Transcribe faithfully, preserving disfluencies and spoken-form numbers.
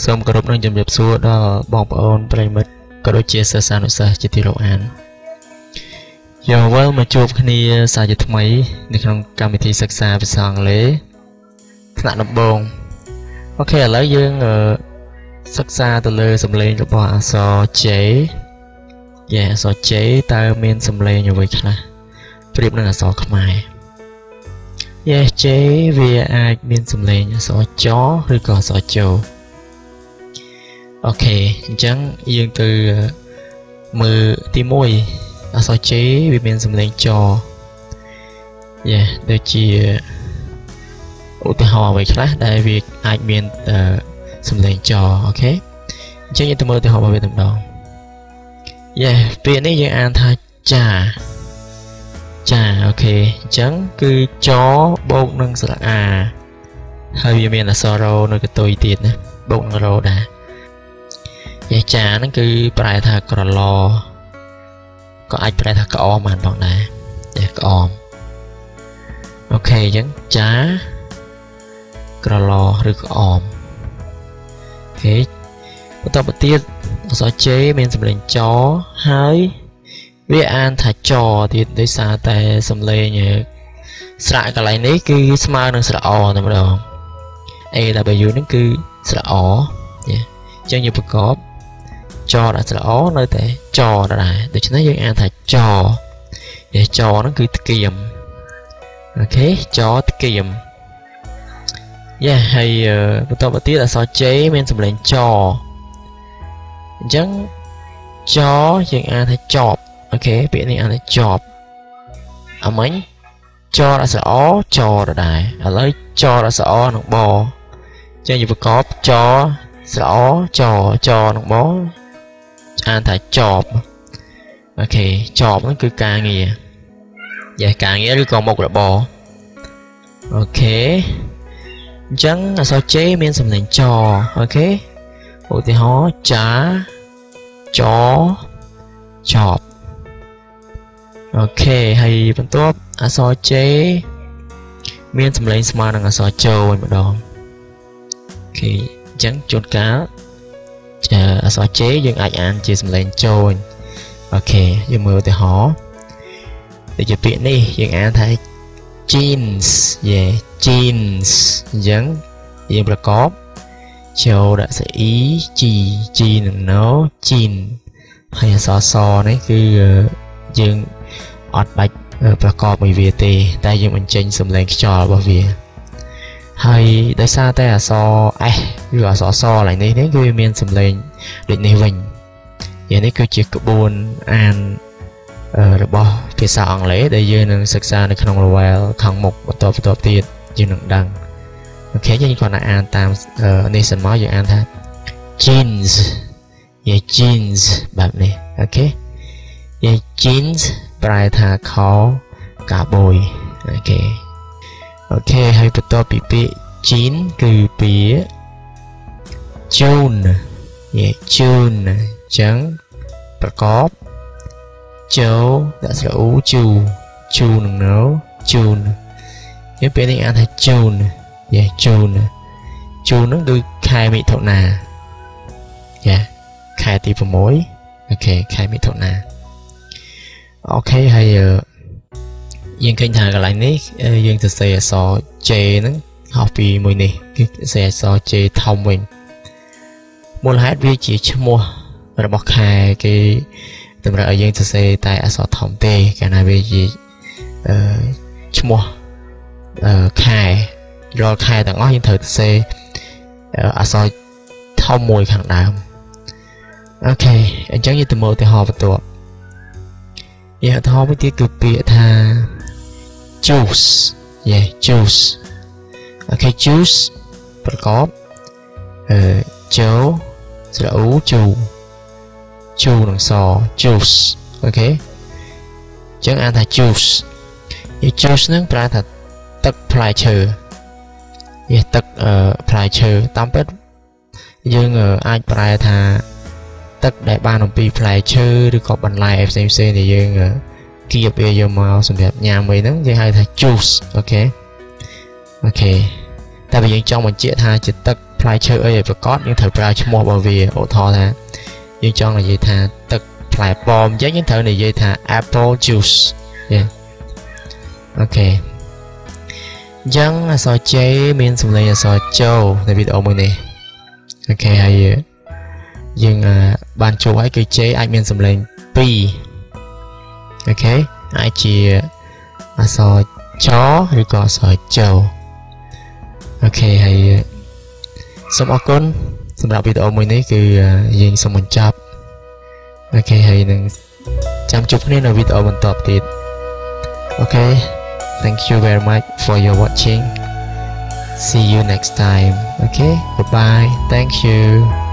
Sớm có rộp nâng dùm dẹp xua đó bóng ôn bởi mất có đôi chia xa xa nội xa chế tiêu lộ án. Giờ với mà chụp khá ni xa dự thức mấy nên không cảm thấy xa xa về sáng lễ thật nạp bông. Ok, lấy dương xa xa từ lời xâm lên lúc bỏ xo chế. Dạ, xo chế ta mình xâm lên như vậy khá là Phí điệp nâng là xo khám ai. Dạ, chế vì ai mình xâm lên xo chó rồi có xo châu. Ok, chẳng dương từ mười tí môi là xóa chế vì mình dùng lên cho. Yeah, đây chỉ ủ tự hòa với khách đại việc ai mình dùng lên cho, ok. Chẳng như tôi mơ tự hòa với tầm đó. Yeah, vì này dương an thay chà. Chà, ok, chẳng cứ chó bông nâng sẽ là à. Hơi vì mình là xóa rô nơi cái tôi tiệt nè, bông nâng rô đã. Dạ chà nó cứ bài thà cỏ lò. Có ai bài thà cỏ mà anh bọn này. Dạ cỏ. Ok chẳng chá cỏ lò rồi cỏ. Thế bắt đầu bắt tiết xóa chế mình xâm lên chó hái. Vì anh thà chó thì tới xa tay xâm lên nhờ. Sạ cả lại nấy cứ smile nâng sạ ồ nằm đầu. Ê là bởi dù nó cứ sạ ồ. Dạ chẳng như bật góp cho đã sẽ là ó nơi thế trò đã đại để cho nó dân an thầy trò để trò nó cứ kiềm. Ok chó kiềm. Yeah hay uh, tôi bắt tiếc là sao chế men sầm lên trò chẳng chó dân an thầy chọp. Ok biển này an thầy chọp à mấy cho đã sẽ ó trò đã đại à lấy cho đã sẽ ó nó bò cho như vừa có chó sẽ ó trò trò nó bó anh thả chọp. Ok chọp nó cứ ca nghĩa. Dạ ca nghĩa rồi còn một là bò. Ok chẳng là sao chế mình xâm lên trò. Ok ủa thì hó chá chó chọp. Ok hay vẫn tốt à sao chế mình xâm lên smart là sao châu anh một đòn. Ok chẳng chôn cá à xóa chế dân ảnh anh chia xâm lên trôi. Ok dân mưa thì hó để cho biết đi dân anh thấy jeans. Yeah jeans dân dân là có châu đã sẽ ý chi chi nó jean hay là xóa xóa này cứ dân ọt bạch là có mùi về tê ta dân mình chênh xâm lên cho bảo vệ hay tại sao ta là so ai rửa so so lại này đấy cứ miền sầm lên định này mình giờ này cứ chỉ có buồn an rồi bỏ phía sau ăn lễ để dư nương sạch xa được không lâu vào thằng một bắt đầu bắt đầu tiền dư nương đằng. Ok cho nên còn là an tam này sầm máu giờ an thật jeans. Yeah jeans bạn này. Ok yeah jeans bài thà khó cả bồi. Ok ok hay bắt đầu bị bị chín cứ bía chun. Yeah chun chẳng bắt có châu đã sở hữu chu chu nung nấu chun những bên này anh thấy chun. Yeah chun chun nó cứ khai mỹ thuật nà. Yeah khai tí vào mối. Ok khai mỹ thuật nà. Ok hay uh, dân kênh thả lại này dân thực xe xó chê nó học vì mùi này xe xó chê thông mình một hát vi chỉ cho mua và bọc hai cái tầm ra ở dân thực xe tại xó thông tê cả này vì gì cho mua khai rồi khai tặng ngói dân thực xe ở xó thông mùi khẳng đàm. Ok anh chẳng như từ mơ thì họ và tụi. Yeah thôi mới tiết cực biệt thà juice. Yeah juice. Ok juice bật có ờ chấu sẽ là ú chu chu đằng sò juice. Ok chẳng ăn thà juice. Yeah juice nâng ra thà tắc plai chơ. Yeah tắc plai chơ tám bếp dương ở ai plai thà tắc đại ba nông pi plai chơ được có bằng lại ép xê em xê thì dương ở kia bây giờ màu xâm nhập nhà mình nó dây hai thà juice. Ok ok tại vì dân trong mình chia tha chỉ tắc Phải chơi ấy và có những thợ ra cho một bảo vệ ô thọ là nhưng cho là gì thà tật lại bom giá những thợ này dây thà apple juice. Yeah. Ok. Giang soi chế miền sông này soi châu này biết ông này. Ok hay nhưng à, bàn châu ấy cứ chế anh miền sông lên pi. Ok ai chỉ à, soi chó hay có soi châu. Ok hay xong áo con xong đọc video mới này cứ dừng xong mình chạp. Ok hay nâng chăm chúc nên là video mình tập tiếp. Ok thank you very much for your watching, see you next time. Ok bye bye, thank you.